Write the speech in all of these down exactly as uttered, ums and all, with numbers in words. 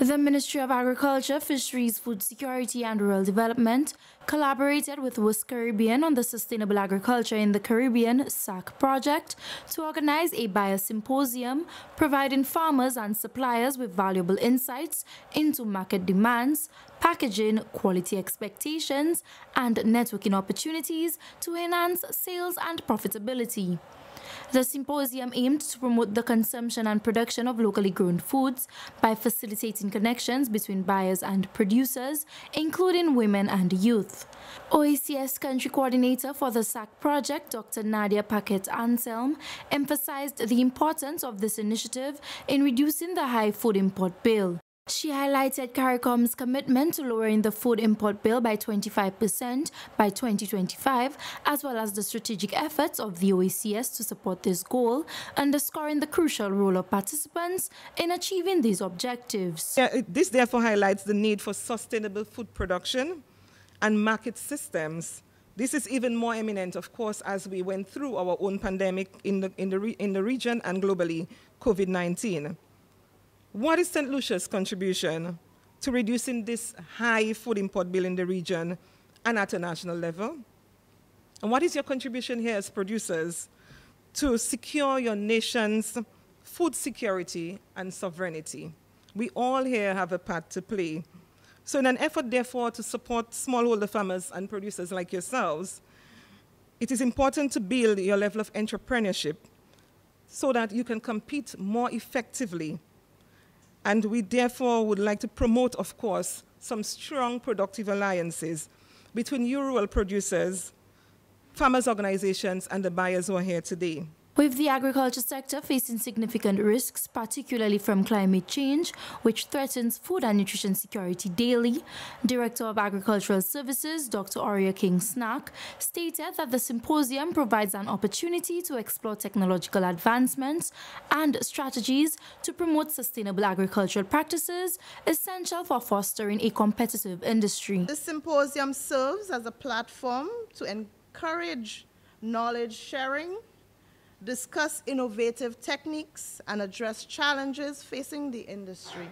The Ministry of Agriculture, Fisheries, Food Security, and Rural Development collaborated with W U S C Caribbean on the Sustainable Agriculture in the Caribbean (S A C) project to organize a buyer symposium, providing farmers and suppliers with valuable insights into market demands, packaging, quality expectations, and networking opportunities to enhance sales and profitability. The symposium aimed to promote the consumption and production of locally grown foods by facilitating connections between buyers and producers, including women and youth. O E C S Country Coordinator for the S A C project, Doctor Nadia Paket-Anselm, emphasized the importance of this initiative in reducing the high food import bill. She highlighted CARICOM's commitment to lowering the food import bill by twenty-five percent by twenty twenty-five, as well as the strategic efforts of the O E C S to support this goal, underscoring the crucial role of participants in achieving these objectives. Yeah, this therefore highlights the need for sustainable food production and market systems. This is even more eminent, of course, as we went through our own pandemic in the, in the, re in the region and globally, COVID nineteen. What is Saint Lucia's contribution to reducing this high food import bill in the region and at a national level? And what is your contribution here as producers to secure your nation's food security and sovereignty? We all here have a part to play. So in an effort, therefore, to support smallholder farmers and producers like yourselves, it is important to build your level of entrepreneurship so that you can compete more effectively. And we therefore would like to promote, of course, some strong productive alliances between you rural producers, farmers' organizations, and the buyers who are here today. With the agriculture sector facing significant risks, particularly from climate change, which threatens food and nutrition security daily, Director of Agricultural Services, Doctor Aria King-Snack, stated that the symposium provides an opportunity to explore technological advancements and strategies to promote sustainable agricultural practices, essential for fostering a competitive industry. The symposium serves as a platform to encourage knowledge sharing, discuss innovative techniques, and address challenges facing the industry.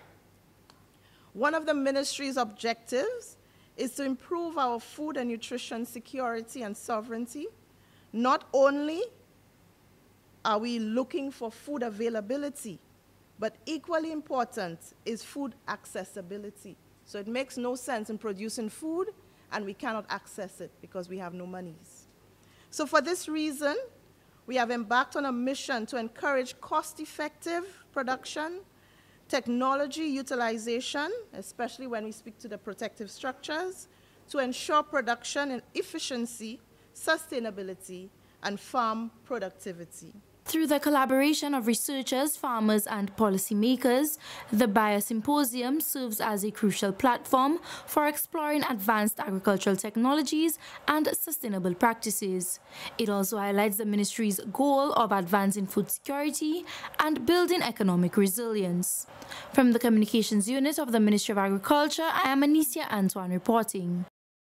One of the ministry's objectives is to improve our food and nutrition security and sovereignty. Not only are we looking for food availability, but equally important is food accessibility. So it makes no sense in producing food and we cannot access it because we have no monies. So for this reason, we have embarked on a mission to encourage cost-effective production, technology utilization, especially when we speak to the protective structures, to ensure production and efficiency, sustainability, and farm productivity. Through the collaboration of researchers, farmers, and policymakers, the Buyer Symposium serves as a crucial platform for exploring advanced agricultural technologies and sustainable practices. It also highlights the ministry's goal of advancing food security and building economic resilience. From the Communications Unit of the Ministry of Agriculture, I am Anissia Antoine reporting.